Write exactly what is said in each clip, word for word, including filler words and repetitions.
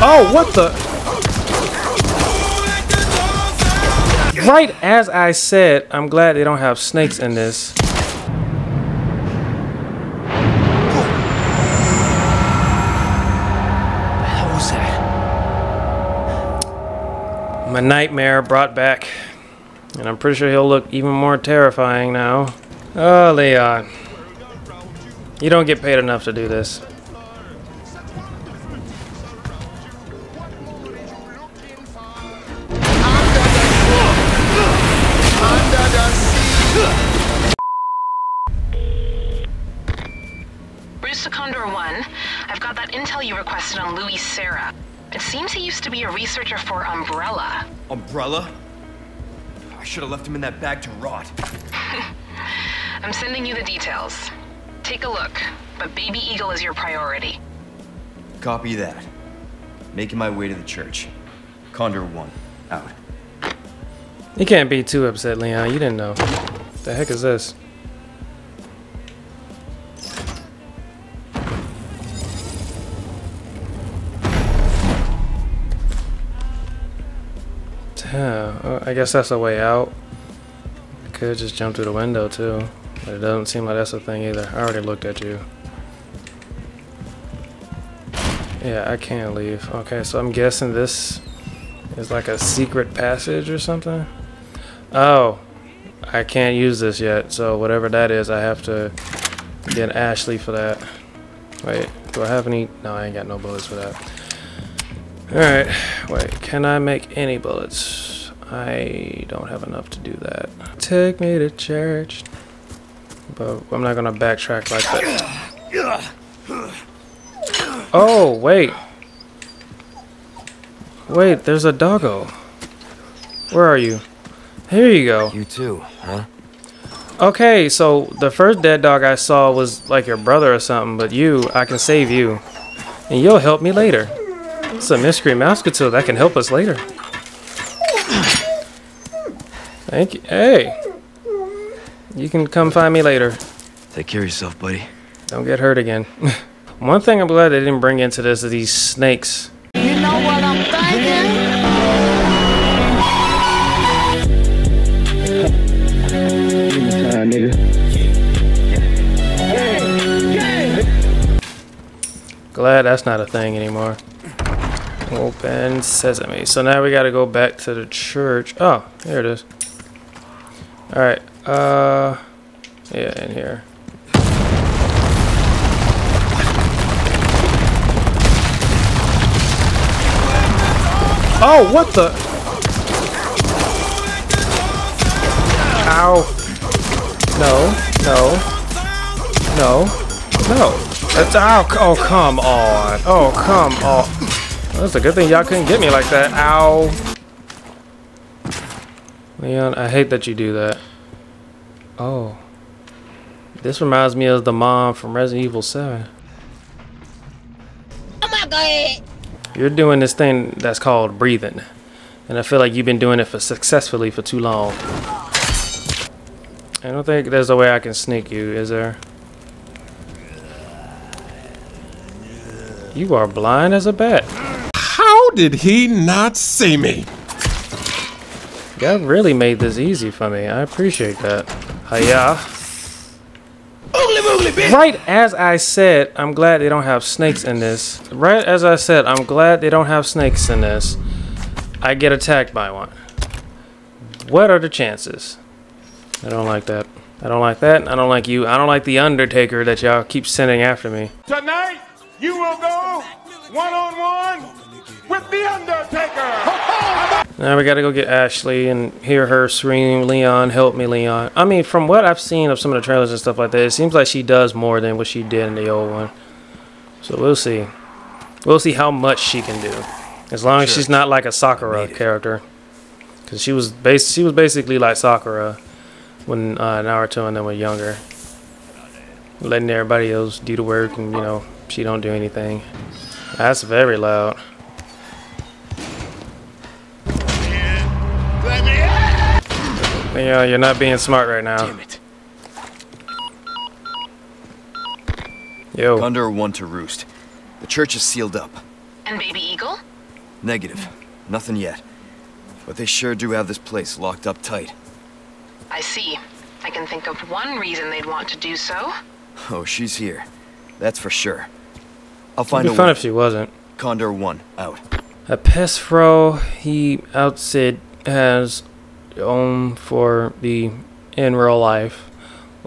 Oh, what the? Right as I said, I'm glad they don't have snakes in this. A nightmare brought back, and I'm pretty sure he'll look even more terrifying now. Oh, Leon, you don't get paid enough to do this. Bruce Secondor one, I've got that intel you requested on Louis Serra. It seems he used to be a researcher for Umbrella. Umbrella? I should have left him in that bag to rot. I'm sending you the details. Take a look, but Baby Eagle is your priority. Copy that. Making my way to the church. Condor one, out. You can't be too upset, Leon. You didn't know. What the heck is this? Yeah, I guess that's a way out. I could just jump through the window too, but it doesn't seem like that's a thing either. I already looked at you. Yeah, I can't leave. Okay, so I'm guessing this is like a secret passage or something. Oh, I can't use this yet, so whatever that is, I have to get Ashley for that. Wait, do I have any? No, I ain't got no bullets for that. Alright, wait, can I make any bullets? I don't have enough to do that. Take me to church. But I'm not gonna backtrack like that. Oh, wait. Wait, there's a doggo. Where are you? Here you go. You too, huh? Okay, so the first dead dog I saw was like your brother or something, but you, I can save you. And you'll help me later. It's a mystery mousekatil that can help us later. Thank you. Hey, you can come find me later. Take care of yourself, buddy. Don't get hurt again. One thing I'm glad they didn't bring into this is these snakes. You know what I'm thinking? Glad that's not a thing anymore. Open sesame. So now we gotta go back to the church. Oh, there it is. Alright, uh yeah, in here. Oh, what the? Ow. No, no, no, no. That's ow. Oh, come on. Oh, come on. That's a good thing y'all couldn't get me like that. Ow. Leon, I hate that you do that. Oh. This reminds me of the mom from Resident Evil seven. Oh my god. You're doing this thing that's called breathing. And I feel like you've been doing it for successfully for too long. I don't think there's a way I can sneak you, is there? You are blind as a bat. How did he not see me? God really made this easy for me. I appreciate that. Hiya. Right as I said, I'm glad they don't have snakes in this. Right as I said, I'm glad they don't have snakes in this. I get attacked by one. What are the chances? I don't like that. I don't like that. I don't like you. I don't like the Undertaker that y'all keep sending after me. Tonight, you will go one-on-one with the Undertaker! Now we gotta go get Ashley and hear her scream, Leon, help me, Leon. I mean, from what I've seen of some of the trailers and stuff like that, it seems like she does more than what she did in the old one. So we'll see. We'll see how much she can do. As long sure. as she's not like a Sakura character. Because she was bas she was basically like Sakura when uh, Naruto and them were younger. Letting everybody else do the work and, you know, she don't do anything. That's very loud. You know, you're not being smart right now. Damn it. Yo. Condor one to roost. The church is sealed up. And Baby Eagle? Negative. Nothing yet. But they sure do have this place locked up tight. I see. I can think of one reason they'd want to do so. Oh, she's here. That's for sure. I'll find a way. It'd be fun if she wasn't. Condor one, out. A Pesfro, he outsid has own for the in real life.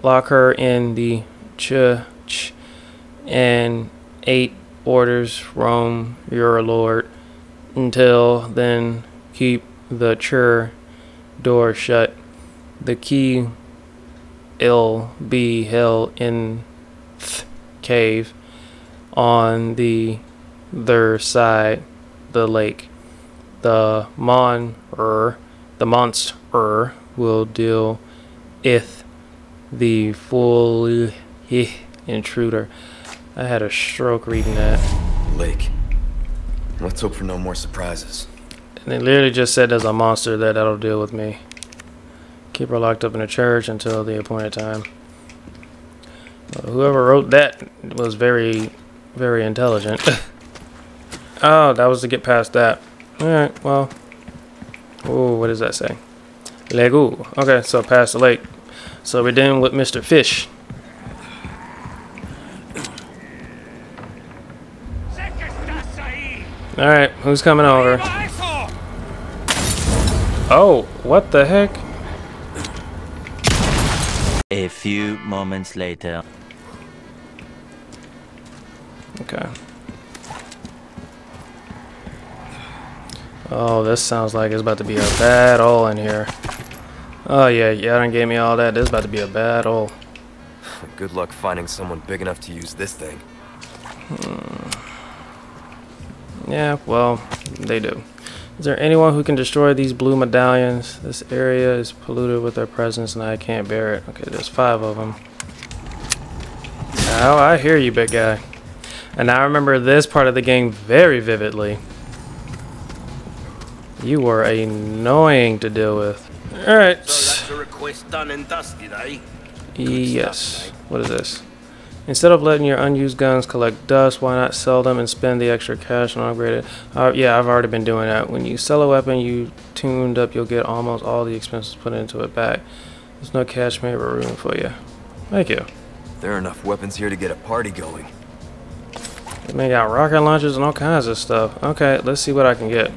Lock her in the church and eight orders from your lord. Until then, keep the church door shut. The key ill be held in th cave on the their side the lake. The monster the monster will deal with the full intruder. I had a stroke reading that. Lake. Let's hope for no more surprises. And they literally just said there's a monster there that'll deal with me. Keep her locked up in the church until the appointed time. Well, whoever wrote that was very, very intelligent. Oh, that was to get past that. Alright, well. Oh, what does that say? Legu. Okay, so past the lake. So we're dealing with Mister Fish. Alright, who's coming over? Oh, what the heck? A few moments later. Okay. Oh, this sounds like it's about to be a battle in here. Oh yeah, yeah, done gave me all that. This is about to be a battle. Good luck finding someone big enough to use this thing. Hmm. Yeah, well, they do. Is there anyone who can destroy these blue medallions? This area is polluted with their presence and I can't bear it. Okay, there's five of them. Oh, I hear you, big guy. And I remember this part of the game very vividly. You were annoying to deal with. Alright. So that's a request done and dusted, eh? Yes. What is this? Instead of letting your unused guns collect dust, why not sell them and spend the extra cash on upgraded? Uh, yeah, I've already been doing that. When you sell a weapon you tuned up, you'll get almost all the expenses put into it back. There's no cash made or room for you. Thank you. There are enough weapons here to get a party going. They got rocket launchers and all kinds of stuff. Okay, let's see what I can get.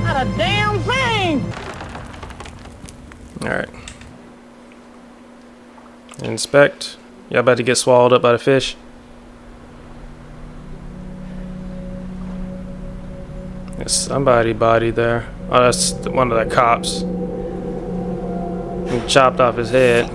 Not a damn thing! Alright. Inspect. Y'all about to get swallowed up by the fish. There's somebody body there. Oh, that's one of the cops. He chopped off his head.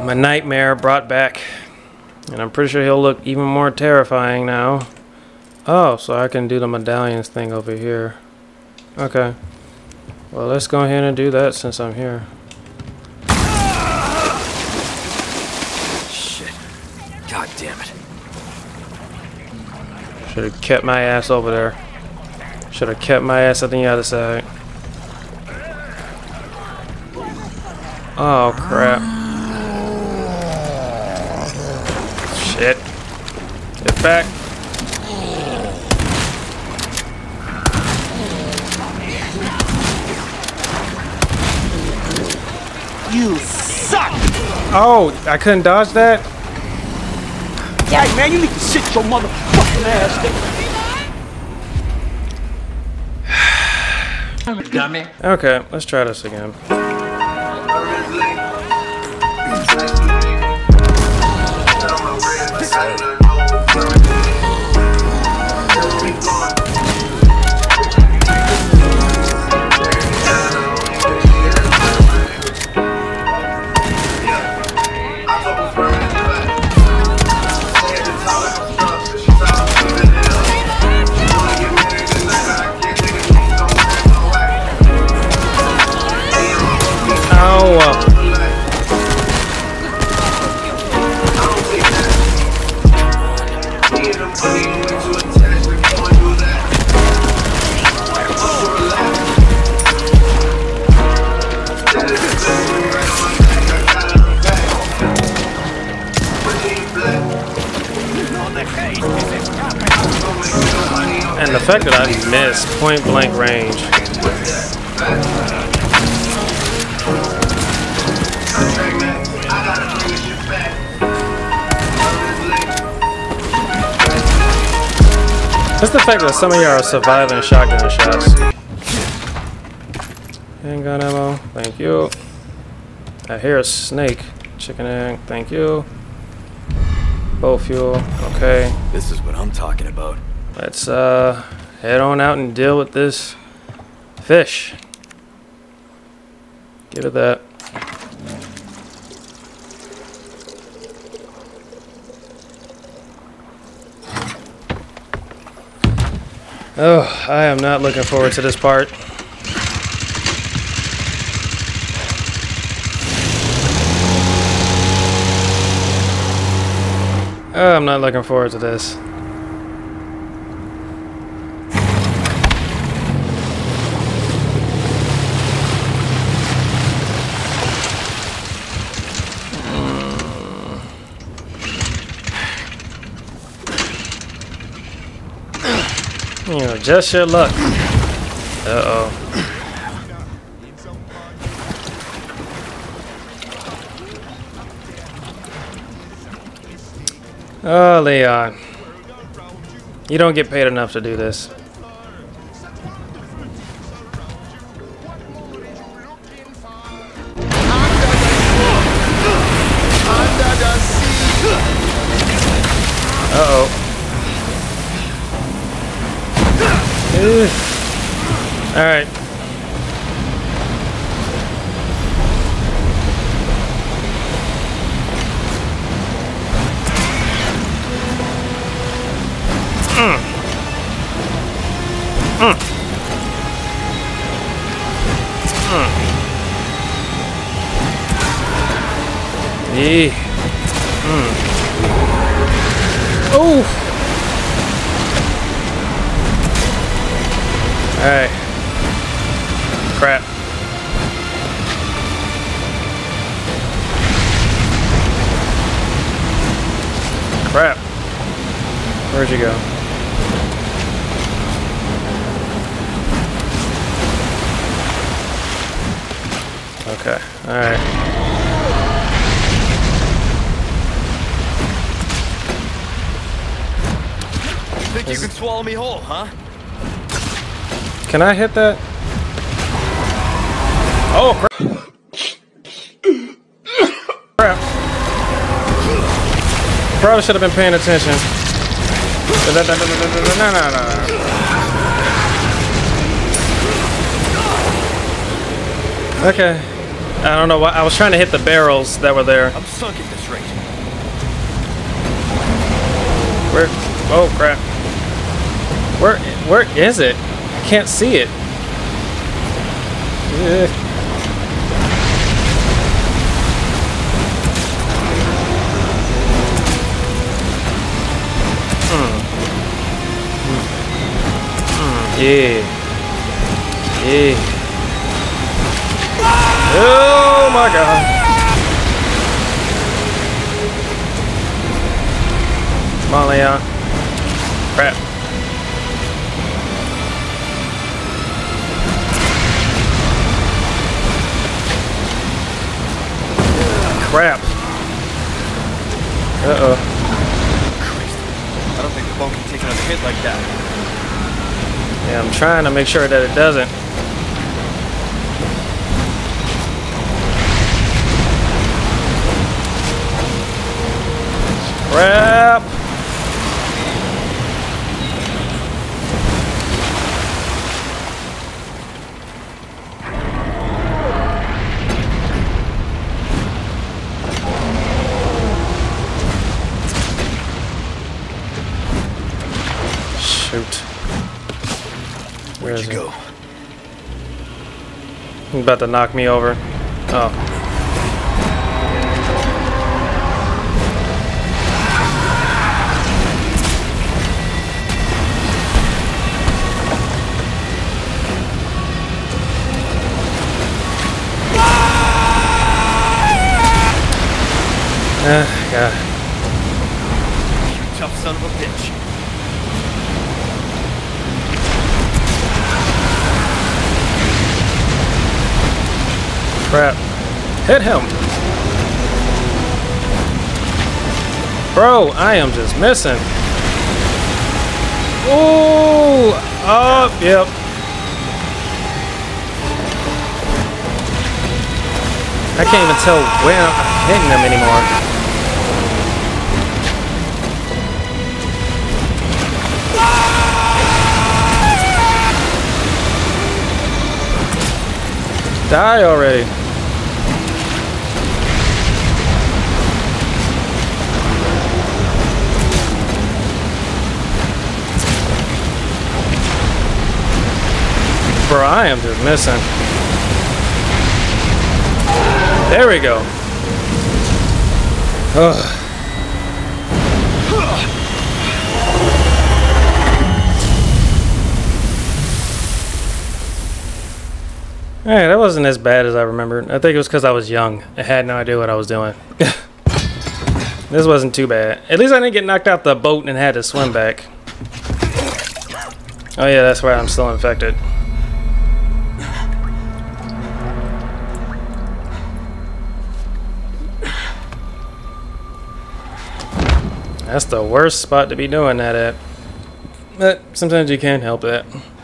My nightmare brought back, and I'm pretty sure he'll look even more terrifying now. Oh, so I can do the medallions thing over here. Okay, well, let's go ahead and do that since I'm here. Shit, god damn it. Should have kept my ass over there. Should have kept my ass on the other side. Oh crap. Shit. Get back. You suck! Oh, I couldn't dodge that? Yeah, man, you need to sit your motherfucking ass down. Dummy. Okay, let's try this again. And the fact that I missed point blank range. That's the fact that some of y'all are surviving shotgun shots. Handgun ammo, thank you. I hear a snake. Chicken egg, thank you. Bow fuel, okay. This is what I'm talking about. Let's uh, head on out and deal with this fish. Give it that. Oh, I am not looking forward to this part. Oh, I'm not looking forward to this. You know, just your luck. Uh-oh. Oh, Leon. You don't get paid enough to do this. Uh-oh. All right. Mm. Mm. Mm. Yeah. Mm. Oh. All right. Crap. Crap. Where'd you go? Okay. All right. You think you can swallow me whole, huh? Can I hit that? Oh, crap. Probably should have been paying attention. No, no, no, no, no. Okay. I don't know why. I was trying to hit the barrels that were there. I'm sunk at this rate. Where? Oh, crap. Where? Where is it? Can't see it. Yeah. Mm. Yeah. Yeah. Oh my God. Come on, Leon. Crap. Crap. Uh-oh. I don't think the boat can take another hit like that. Yeah, I'm trying to make sure that it doesn't. Crap. Where'd you go? He's about to knock me over. Oh. Ah, God. You tough son of a bitch. Crap. Hit him. Bro, I am just missing. Ooh. Up. Oh, yep. I can't even tell when I'm hitting them anymore. Die already. Bro, I am just missing. There we go. Ugh. All right, that wasn't as bad as I remembered. I think it was because I was young. I had no idea what I was doing. This wasn't too bad. At least I didn't get knocked out the boat and had to swim back. Oh yeah, that's why I'm still infected. That's the worst spot to be doing that at. But sometimes you can't help it.